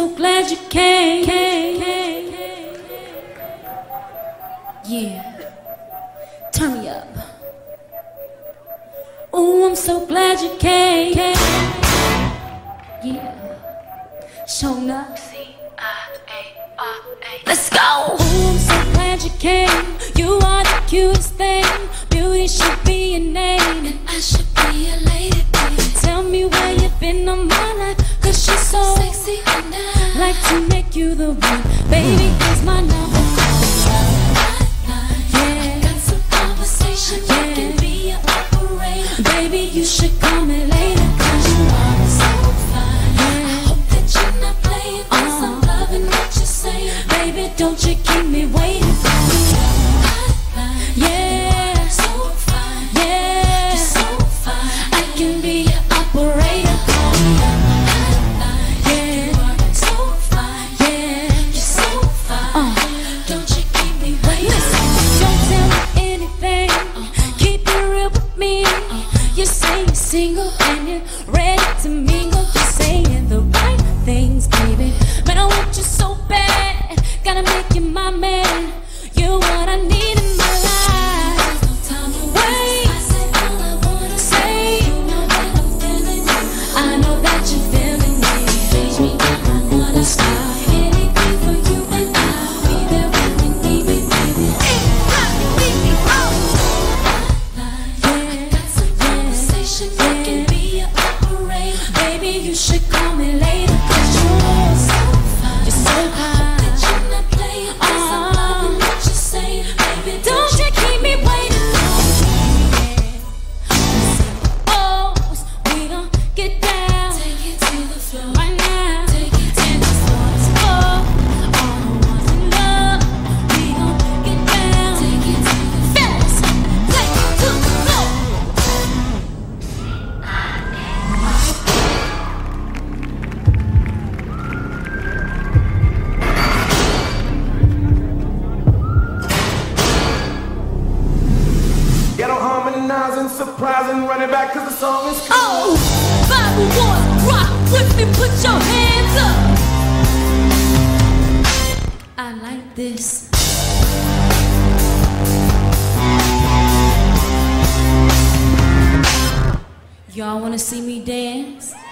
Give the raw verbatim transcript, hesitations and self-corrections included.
so glad you came. Yeah, turn me up. Ooh, I'm so glad you came. Yeah, show up. Let's go. Ooh, I'm so glad you came. You are the cutest thing. Beauty should be your name, and I should be a lady, baby. Tell me where you've been all my life, 'cause she's so sexy and I like to make you the one. Baby, here's my number. Yeah, I got some conversation. Yeah. You can be your operator. Baby, you should call me later, 'cause you are so fine. Yeah. I hope that you're not playing, 'cause uh-huh. I'm loving what you're saying. Baby, don't you keep me waiting. Single and you're ready to mingle. You're saying the right things, baby. Man, I want you so bad. Gotta make you my man. You're what I need in my life. There's no time to wait. I say all I wanna say. You know that I'm feeling you. I know that you're feeling me. You face me, I don't wanna stop. Anything for you and I'll be there when you need me, baby. Yeah, I got some conversation. You should call me later, 'cause you're so fine. You're so high. I hope that you're not playing, 'cause I'm loving what you're saying. Baby, don't you keep me waiting. Oh, we gon' get down. Take it to the floor right now. Take it to the floor. All the ones in love, we gon' get down. Take it to the floor. Take it to the floor. Surprising, running back 'cause the song is cool. Oh, five one, rock with me, put your hands up. I like this. Y'all wanna see me dance?